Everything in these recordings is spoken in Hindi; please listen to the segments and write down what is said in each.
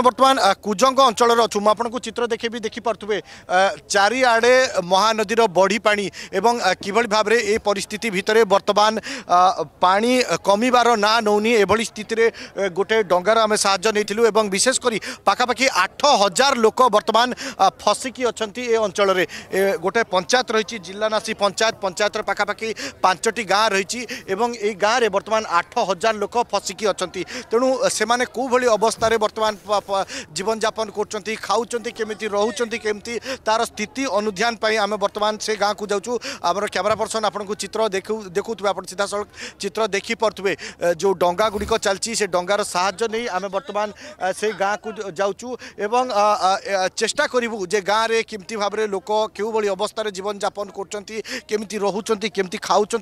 आम बर्तमान कूजंग अंचल अच्छू मुझे चित्र देखेबी देखिपे चारिआडे महानदीर बढ़ी पानी एवं किभली भाबरे ए परिस्थिति भितरे बर्तमान पानी कमिबार ना नौनी एभली स्थिति गोटे डंगार आम साहाय्य नैथिलु एवं विशेषकर पाखापाखि 8,000 लोक बर्तमान फसिकी अच्छा ए अंचल गोटे पंचायत रही जिलानासी पंचायत पंचायतर पाखापाखि 5टी गाँ रही गाँव में बर्तमान 8,000 लोक फसिकी अच्छा तेणु से कोभली अवस्था बर्तमान जीवन जापन कर खाऊँच केमी रोच केमी तार स्थिति अनुध्यान आम बर्तमान से गाँव को जाऊँ आम कैमेरा पर्सन आपको चित्र देखु आप सीधा सड़क चित्र देखिपे जो डंगा गुड़िक चलती से डंगार साहाय्य नहीं आम बर्तमान से गाँव को जाऊँ एवं चेष्टा करूँ जे गाँव में किमती भाव में लोक क्यों अवस्था जीवन जापन करमती रोच केमती खाऊँच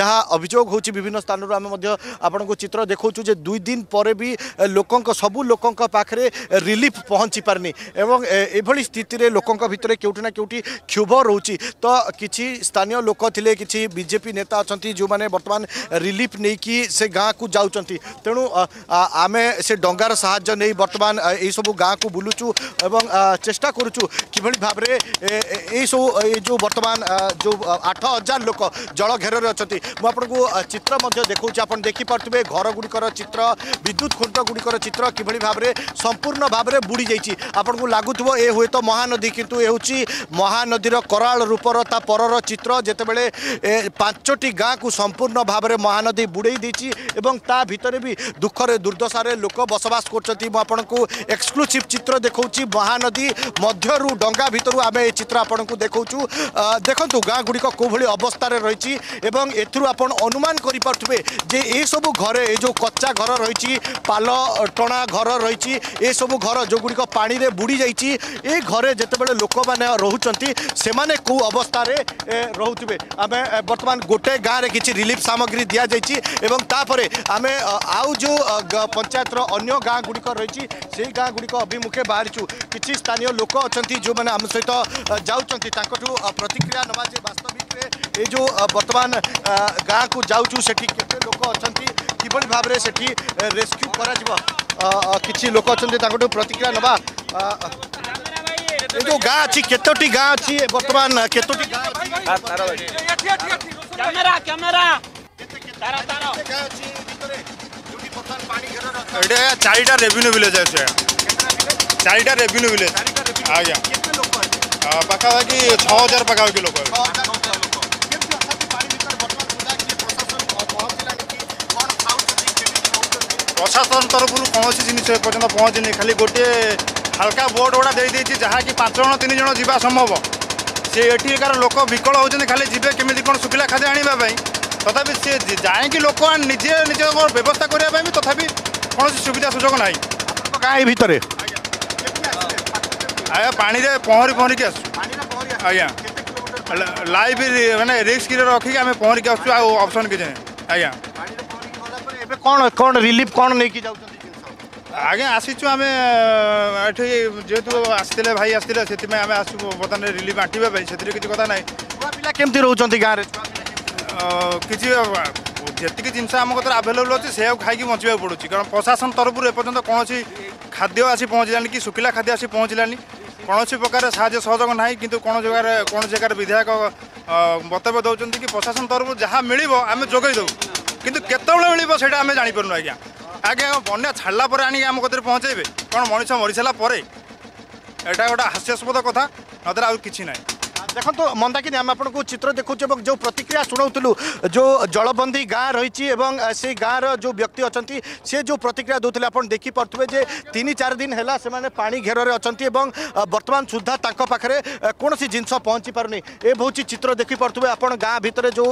जहाँ अभियोग होची विभिन्न स्थान आपको चित्र देखा जे दुई दिन पर भी लोक सबू लोक पाखे रिलीफ पहुँची पारनी एवं एभली स्थित लोक भितर क्योंठिना क्योंटी क्षोभ रोचे तो किसी स्थानीय लोक थे किसी बीजेपी नेता अच्छा जो मैंने बर्तमान रिलीफ नहीं कि से गाँव को जाऊँ तेणु आम से डंगार साहाय्य नहीं बर्तमान यू गाँ को बुलूचु एवं चेष्टा करूचु कि भाव में जो बर्तमान जो 8,000 लोक जल घेर अच्छा मुझे चित्र देखा आप देखिपे घर गुड़िकर चित्र विद्युत खुंट गुड़िकर चित्र किभली भाव में संपूर्ण भाव में बुड़ी जाइए आपको लगुथ ये हुए तो महानदी किंतु ये महानदीर कराल रूपर ता परर चित्र जितेबले 5टी गाँ को संपूर्ण भाव में महानदी बुड़े देती ता भितर भी दुखरे दुर्दशारे लोक बसवास कर एक्सक्लूसिव चित्र देखा महानदी मध्यरू डंगा भितर आम ये चित्र आपण को देखु देखु गाँ गुड़िक कोभली अवस्था रही एपन अनुमान करें जे ये सबू घरे जो कच्चा घर रही पाल टणा घर रही सबू घर जो गुड़िक पानी रे बुड़ी जाइए ये घरे जितेबले लोक मैंने रोचंती से माने को अवस्था रोथे आम बर्तमान गोटे गाँव में किसी रिलीफ सामग्री दि जापर आम आउ जो पंचायत अन्य गाँ गुड़िक रही गाँ गुड़िक अभिमुखे बाहरीचु किसी स्थानीय लोक अच्छा जो मैंने आम सहित जाऊँ प्रतिक्रिया नवा जे वास्तविक ये जो बर्तमान गाँ को जाऊँ से लोक अच्छा किभली भाव में सेठी रेस्क्यू करा किसी लोक अच्छा प्रतिक्रिया नवा ये जो गाँ अच्छी केतोटी गाँ अच्छी बर्तमान केतोटी चारिटा रेवेन्यू विलेज अच्छे चारिटा रेवेन्यू विलेज आज्ञा पाखापाखि 6,000 पाखापाखि लोक प्रशासन तरफ कौन जिन पर्यटन पहुँचनी खाली गोटे हल्का बोर्ड गुड़ा दे जहाँकि 5 जन 3 जन जावा संभव से एठिकार लोक विकल होती खाली जीवे केमी कौन सुखिला खाद्य आने तथापि सी जाए लोक निजे निज व्यवस्था करने भी तथापि कौन सुविधा सुजोग ना गाँव भितर आया पानी रे पहरी पहरी के आया लाइफ माने रिस्क रे रखी आम पहरी के आसु ऑप्शन के आया कौन कौन रिलीफ कौन नहीं कि आगे आसीचु आम जेहेतु आसते भाई आसते से आम आस बर्तमान रिलीफ बांटा से किसी कथा ना पा केमती रोच गाँव किसी जी जिनस आम कथा आभेलेबल अच्छे से खाई बचा पड़ू कारण प्रशासन तरफ एपर्तंत कौन खाद्य आसी पहुँचलानी कि सुखिला खाद्य आसी पहुँचलानी कौन प्रकार साहय सहयोग ना कि कौन जगार विधायक बतव्य दौरान कि प्रशासन तरफ जहाँ मिल आम जोगे दू कि मिल से आम जापरू आज्ञा आज्ञा बना छाड़ा पर आम कदर पहुँचे कौन मनीष मरी सारा यहाँ गोटे हास्यास्पद कथा ना आज कि ना देखो तो मंदाकिनी आम आपको चित्र देखु जो प्रतिक्रिया शुणाऊलु जो जलबंदी गाँ रही से गाँव रो व्यक्ति अच्छा से जो प्रतिक्रिया दूसरे आप देखिपे जे 3-4 दिन है पानी घेर में अच्छा बर्तमान सुधा पाखे कौन जिनस पहुँची पारनी ए बहुत चित्र देखिपे आप गाँव भितर जो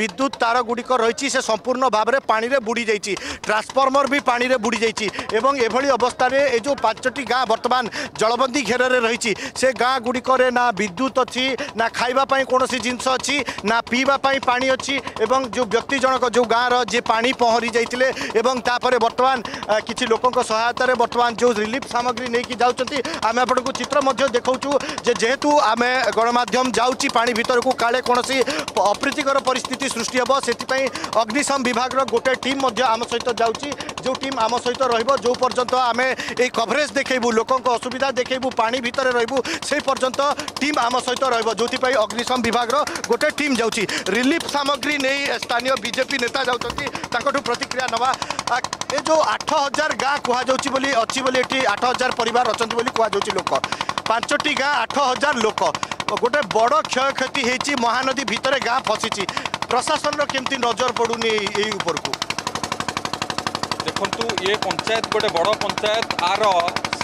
विद्युत तार गुड़िक रही से संपूर्ण भाव में पाने बुड़ी जाइए ट्रांसफर्मर भी पानी में बुड़ी जाइए अवस्था ये जो 5टी गाँ बर्तमान जलबंदी घेर में रही से गाँ गुड़िक ना विद्युत अच्छी ना खाइबा पई कोनोसी जिंस अछि ना पीबा पई पानी अछि एवं जो व्यक्ति जनक जो गाँव रे पानी पहरी जाइतिले एवं तापर वर्तमान किछि लोकक सहायता रे वर्तमान जो रिलीफ सामग्री नै कि जाउचंती आमे आपनको चित्र मध्ये देखौचू जे जेहेतु आमे गणमाध्यम जाउची पानी भीतर को काले कोनोसी अप्रीतिकर परिस्थिति सृष्टि हेबो सेति पई अग्निशम विभाग रो गोटे टीम मध्ये आम सहित जाउची जो टीम आम सहित रहिबो जो पर्यंत आमे ए कवरेज देखैबू लोकक असुविधा देखैबू पानी भीतर रहिबू सेहि पर्यंत टीम आम सहित रहिबो जोथि पई अग्निशम विभाग रो गोटे टीम जाउची रिलीफ सामग्री नै स्थानीय बीजेपी नेता जाउचंती ताकटु प्रतिक्रिया नवा ए जो 8000 गाँ कह जाउची बोली अछि बोली एठी 8000 परिवार अछंती बोली कह जाउची लोक पांचटी गाँ 8000 लोक गोटे बड़ क्षय क्षति हेची महानदी भितर गाँ फसीची प्रशासन रो केमती नजर पडुनी एई उपर को देखंतु ये पंचायत गोटे बड़ पंचायत आर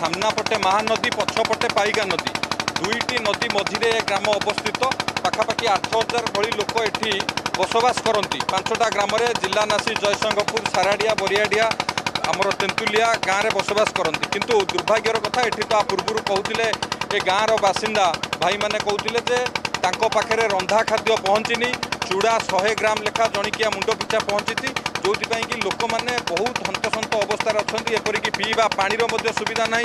सामना पटे महानदी पछपटे पाइगा नदी दुईटी नदी मझीरे ग्राम अवस्थित पाखापाखि 8000 भली लोक एठी बसवास करती पांचटा ग्राम जिलानासी जयसिंहपुर साराडिया बरियाडिया आमर तेंतुलिया गाँव में बसवास करती किंतु दुर्भाग्यर कथा एठी तो पूर्व कहते ये गाँव बासिंदा भाई मैंने कहते पाखे रंधा खाद्य पहुँचनी चूड़ा 100 ग्राम लेखा जणिकिया मुंड पिछा पहुँची जो कि लोक मैंने बहुत हंतसंत अवस्था अच्छा एपरिक पीवा पानी सुविधा ना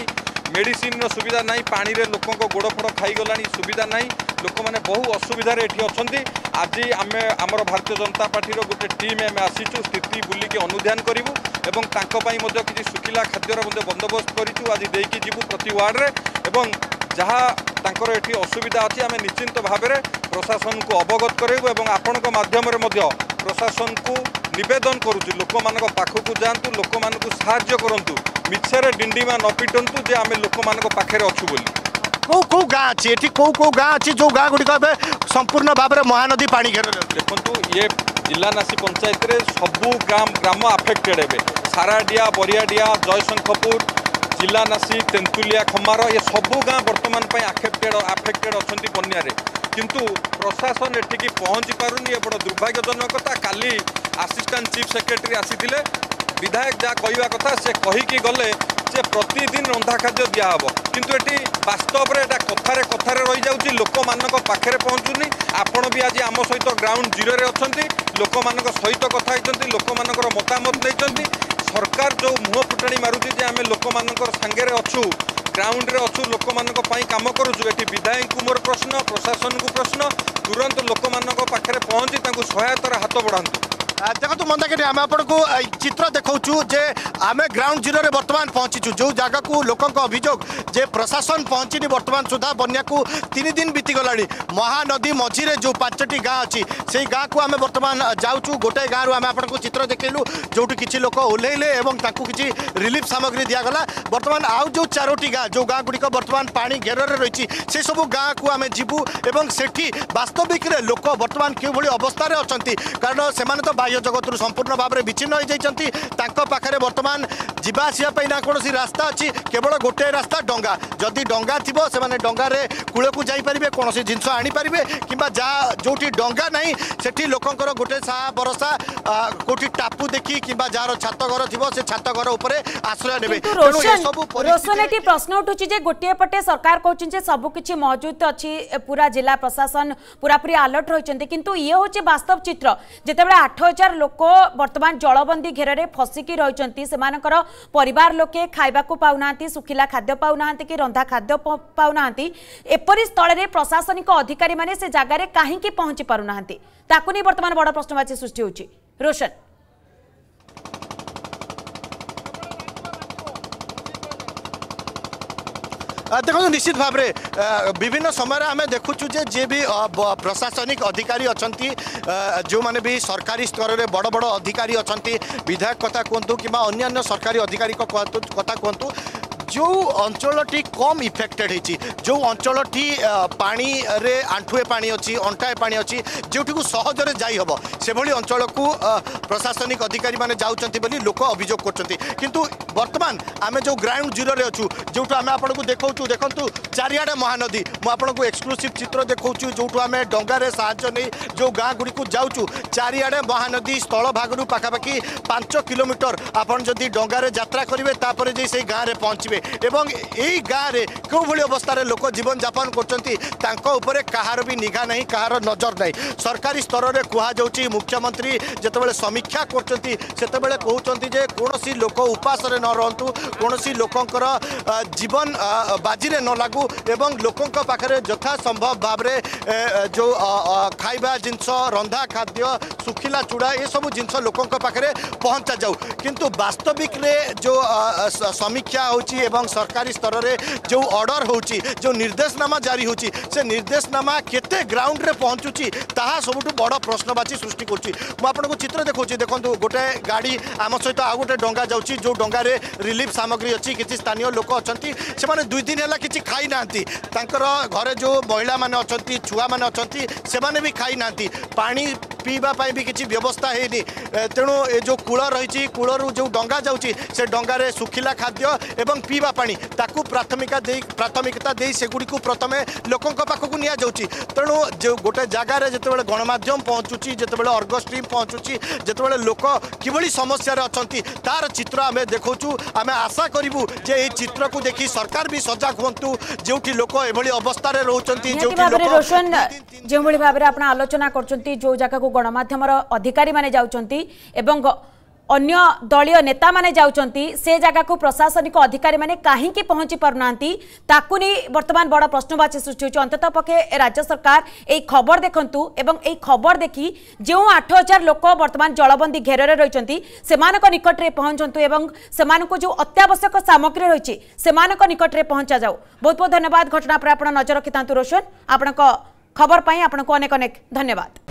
मेडिसीन सुविधा ना पानी लोक गोड़ फोड़ खाईगला सुविधा ना लोक मैंने बहु असुविधा ये अच्छा आज आम आमर भारतीय जनता पार्टी गोटे टीम आम आसीचु स्थिति बुलिकी अनुध्यान करूँ एवं कि सुखिला खाद्यर बंदोबस्त करूँ आज देकी जीवू प्रति वार्ड जहाँ तांकर एठी असुविधा अच्छी आम निश्चिंत भाव में प्रशासन को अवगत करेबु एवं आपणक माध्यम रे मध्य प्रशासन को निवेदन करूँ लोक मानक पाखकु जातु लोक मानक सहाय्य करतु मिछरे डिंडीमा न पिटंतु जे आम लोक मानक पाखरे अछु बोली को गाँ अच्छी एठी को गाँ अच्छी जो गाँ गुडी कहबे संपूर्ण भाव में महानदी पानी घेर देखंतु ये जिलानासी पंचायत रे सबु ग्राम अफेक्टेड हेबे साराडिया बरियाडिया जयसिंहपुर जिलानासी तेंतुलिया खमार ये सबू गाँ बर्तमान आफेक्टेड अच्छा बन्यार किंतु प्रशासन एठिकी पहुँची पारुनी बड़ दुर्भाग्यजनक कथा काली आसिस्टेंट चीफ सेक्रेटरी आसीथिले विधायक जहाँ कहवा कथा से कहीकि गले जे प्रतिदिन रंधा खाद्य दिहब किंतु एटी वास्तव में यहाँ कथार कथार रही जाऊँगी लोक मानक पाखे पहुँचुनी आपण भी आज आम सहित ग्राउंड जीरो अच्छा लोक मानक सहित कथा होती लोक मानक मतामत नहीं सरकार जो मुह फुटाणी मारूची जे आम लोक मांगे अच्छू ग्राउंड रे अच्छू लोक मानम करूँ ये विधायक मोर प्रश्न प्रशासन को प्रश्न तुरंत लोक माखे पहुँची सहायतार हाथ बढ़ातु देखो मंदाकिनी आम आपको चित्र देखु जे आम ग्राउंड जीरो रे बर्तमान पहुँचीचु जो जगह को लोक अभियोग जे प्रशासन पहुँचनी बर्तमान सुधा बन्या को 3 दिन बीतीगला महानदी मझीरे जो 5टी गाँ अच्छी से गाँ को आम बर्तमान जाऊँ गोटे गाँव रू आम आपको चित्र देखलु जो किसी लोक ओह्लैले कि रिलीफ सामग्री दिगला बर्तमान आउ जो 4टी गाँ जो गाँ गुड़िक बर्तमान पानी घेर रही से सबू गाँ को आम जीवु एवं सेठी वास्तविक लोक बर्तमान क्यों अवस्था अच्छा कारण से तो जगत रु संपूर्ण भाव में विच्छिन्न हो पाखे बर्तमान जावासवाई ना कौन रास्ता अच्छी केवल गोटे रास्ता डंगा जदि डंगा थी से डंगार कूल को जापारे कौन जिनस आनीपारे कि जो डंगा ना से लोक गोटे साहा बरसा कौटी टापू देखी कि जार छात घर थी से छात घर उपर आश्रय ने प्रश्न उठू गोटे पटे सरकार कहते हैं सबकि मौजूद अच्छी पूरा जिला प्रशासन पूरापूरी आलर्ट रही कि ये हूँ वास्तव चित्र जिते 8000 लोक बर्तमान जलबंदी घेर में फसिकी रही परिवार लोके खाइबा को पाउना सुखिला खाद्य पाउना कि रंधा खाद्य पाउना एपरी स्थल में प्रशासनिक अधिकारी माने से जगार कहीं पहुंची पारुना ताकू नहीं बर्तमान बड़ प्रश्नवाची सृष्टि होची रोशन देखो निश्चित भाव में विभिन्न समय आम देखुचु जे भी प्रशासनिक अधिकारी अच्छा जो माने भी सरकारी स्तर में बड़ बड़ अधिकारी अच्छा विधायक कथा कहतु कि अन्य सरकारी अधिकारी कथा कहतु जो अंचलटी कम इफेक्टेड होती जो अंचलटी पानी रे आंठुए पानी अच्छी अंटाए पानी अच्छी जोटी को सहजरे जाई हबो से भली अंचल को प्रशासनिक अधिकारी माने जाउचंती बोली लोक अभियोग करचंती किंतु वर्तमान आम जो ग्राउंड जीरो रे अछु जोटू आम आपनको देखौचू देखंतु चारियाडे महानदी मु आपनको एक्सक्लूसिव चित्र देखौचू जोटू आम डंगा रे सहायता नै जो गाँ गुडी को जाउचू चारियाडे महानदी स्थल भागरू पाखापाखि 5 किलोमीटर आपण जदी डंगा रे यात्रा करिवे तापर जे से गाँ रे पहुँचबे गाँव क्यों अवस्था लोक जीवन जापन कर कहार भी निगा नहीं कहार नजर ना सरकारी स्तर में कहुच मुख्यमंत्री जिते समीक्षा करते कहते कौन लोक उपास न रुँ कौन लोकर जीवन बाजी न लगू एवं लोकों पाखे यथा संभव भाव जो खाइबा जिनस रंधा खाद्य सुखिला चूड़ा ये सब जिनस लोकों पाखे पहुँचा जाऊ किंतु वास्तविक रे जो समीक्षा एवं सरकारी स्तर में जो ऑर्डर होची जो निर्देशनामा जारी होची से निर्देशनामा केते ग्राउंड रे पहुँचुची ताहा सबुठु बड़ प्रश्नवाची सृष्टि करुची। मु आपनको चित्र देखौची देखंतु गोटे गाड़ी आम सहित आ गोटे डंगा जाउची जो डंगा रे रिलीफ सामग्री अच्छी किछि स्थानीय लोक अछंती सेमाने दुई दिन हैला किछि खाइ नांती तांकर घरे जो महिला माने अछंती छुआ माने अछंती सेमाने भी खाइ नांती पानी पीवा पाई भी किछि व्यवस्था हेनी तेणु ए जो कूल रही कूलर जो डंगा जाउची से डंगा रे सुखिला खाद्य एवं पीवा पानी ताकू प्राथमिकता दे सेगुड़ी को प्रथम लोकों पाखक नि जाऊँगी तेणु जो गोटे जगार जो गणमाध्यम पहुँचुची जो अर्गस टीम पहुँचुची जो लोक किभली समस्या अच्छी तार चित्र आम देखु आम आशा करूँ जे ये चित्र को देखी सरकार भी सजग हूँ जो लोक ये अवस्था रोचती रोशन जो भाव में आप आलोचना करो जगह को गणमाध्यम अधिकारी मैंने जाती अन्य दलीय नेता माने जाउचंती से जगह को प्रशासनिक अधिकारी माने काहे कि पहुँची पारनांती ताकु नै वर्तमान बड़ प्रश्नवाची सृष्टि होछि। अंततः पक्षे राज्य सरकार एई खबर देखंतु एवं एई खबर देखि जो 8000 लोक वर्तमान जलबंदी घेर रे रहिचंती सेमानक निकट रे पहुँचंतु एवं सेमानक जो अत्यावश्यक सामग्री रहिछि सेमानक निकट रे पहुँचा जाऊ। बहुत बहुत धन्यवाद घटना पर आपण नजर रखितांतु रोशन आपनक खबर पई आपनक अनेक अनेक धन्यवाद।